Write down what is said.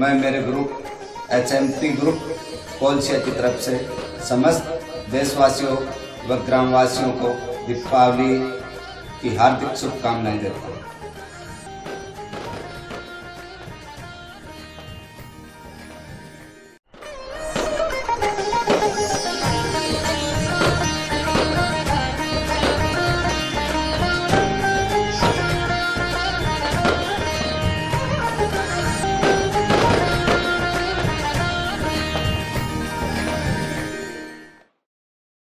मैं मेरे group HMT group कोलसिया की तरफ से समस्त देशवासियों व ग्रामवासियों को दीपावली की हार्दिक शुभकामनाएं देता हूँ।